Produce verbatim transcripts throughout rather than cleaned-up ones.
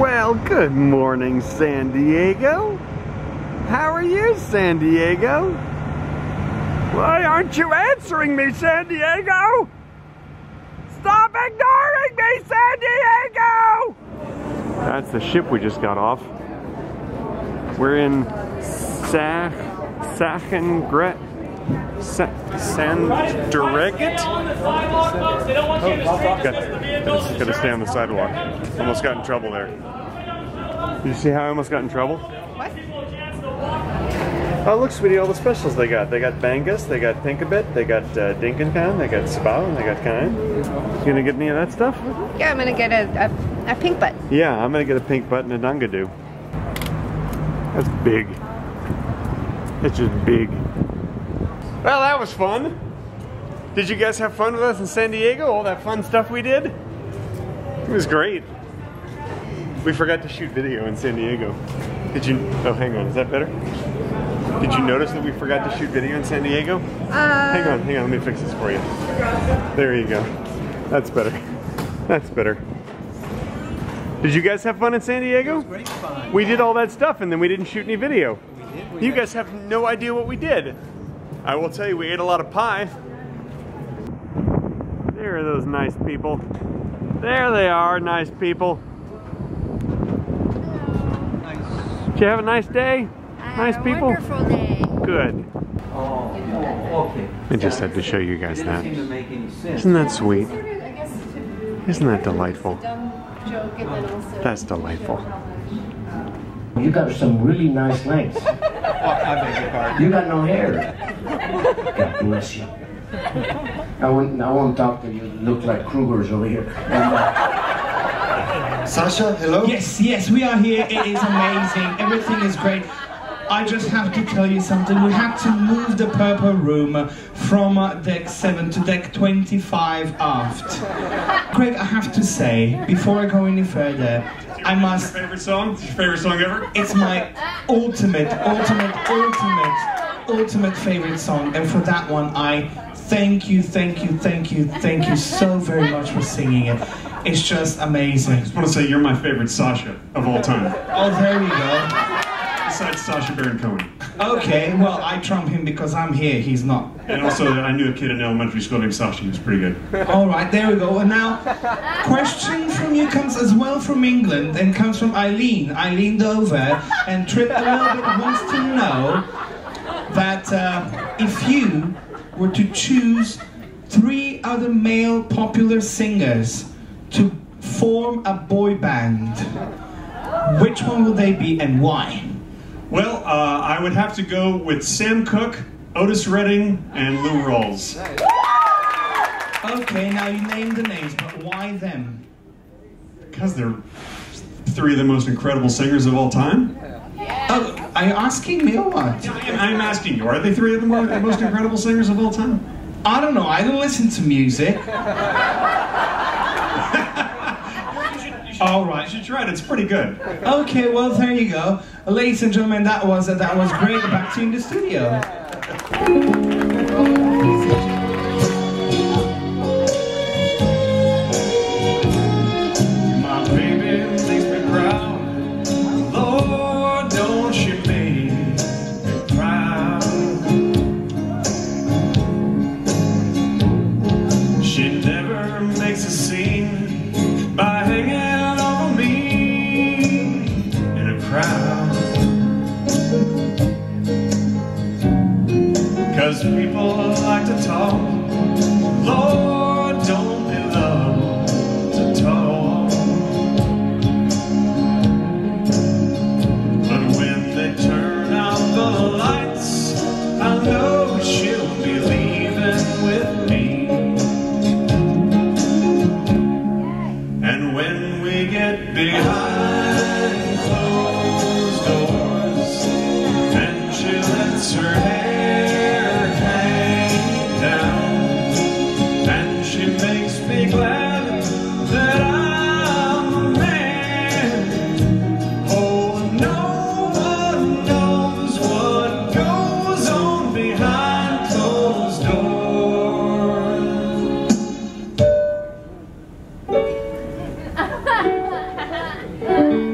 Well, good morning, San Diego. How are you, San Diego? Why aren't you answering me, San Diego? Stop ignoring me, San Diego! That's the ship we just got off. We're in Sach Sachengret Sandregit. It's gonna stay on the sidewalk. Almost got in trouble there. Did you see how I almost got in trouble? What? Oh, look, sweetie, all the specials they got. They got Bangus, they got Pinkabit, they got uh, Dinkin' pan, they got spao, and they got Kine. You gonna get any of that stuff? Yeah, I'm gonna get a, a, a pink butt. Yeah, I'm gonna get a pink butt and a Dungadoo. That's big. It's just big. Well, that was fun. Did you guys have fun with us in San Diego? All that fun stuff we did? It was great. We forgot to shoot video in San Diego. Did you, oh, hang on, is that better? Did you notice that we forgot to shoot video in San Diego? Uh, hang on, hang on, let me fix this for you. There you go. That's better. That's better. Did you guys have fun in San Diego? It was great fun. We did all that stuff and then we didn't shoot any video. We did, we you guys have no idea what we did. I will tell you, we ate a lot of pie. There are those nice people. There they are, nice people. Nice. Did you have a nice day? Nice people? Wonderful day. Good. Oh, okay. I just had to show you guys that. Isn't that sweet? Isn't that delightful? That's delightful. You got some really nice legs. You got no hair. God bless you. I won't, I won't talk to you. You look like Kruger's over here. And, uh, Sasha, hello? Yes, yes, we are here. It is amazing. Everything is great. I just have to tell you something. We had to move the purple room from deck seven to deck twenty-five aft. Craig, I have to say, before I go any further, I must... Your favorite song? Your favorite song ever? It's my ultimate, ultimate, ultimate, ultimate favorite song. And for that one, I thank you, thank you, thank you, thank you so very much for singing it. It's just amazing. I just want to say you're my favorite Sasha of all time. Oh, there you go. Besides Sasha Baron Cohen. Okay, well, I trump him because I'm here, he's not. And also, I knew a kid in elementary school named Sasha, he was pretty good. Alright, there we go. And now, question from you comes as well from England, and comes from Eileen, Eileen Dover, and Trip a little bit wants to know that uh, if you were to choose three other male popular singers to form a boy band, which one would they be and why? Well, uh, I would have to go with Sam Cooke, Otis Redding, and Lou Rawls. Okay, now you named the names, but why them? Because they're three of the most incredible singers of all time. Oh, are you asking me or what? Yeah, I am, I am asking you. Are they three of the most incredible singers of all time? I don't know. I don't listen to music. All right, you should try it. It's pretty good. Okay, well, there you go, ladies and gentlemen. That was uh, that was great. Back to you in the studio. Yeah. People like to talk, Lord, don't they love to talk? But when they turn out the lights, I know she'll be leaving with me. And when we get behind closed doors, and she lets her head Thank you.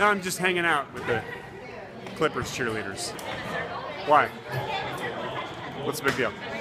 I'm just hanging out with the Clippers cheerleaders. Why? What's the big deal?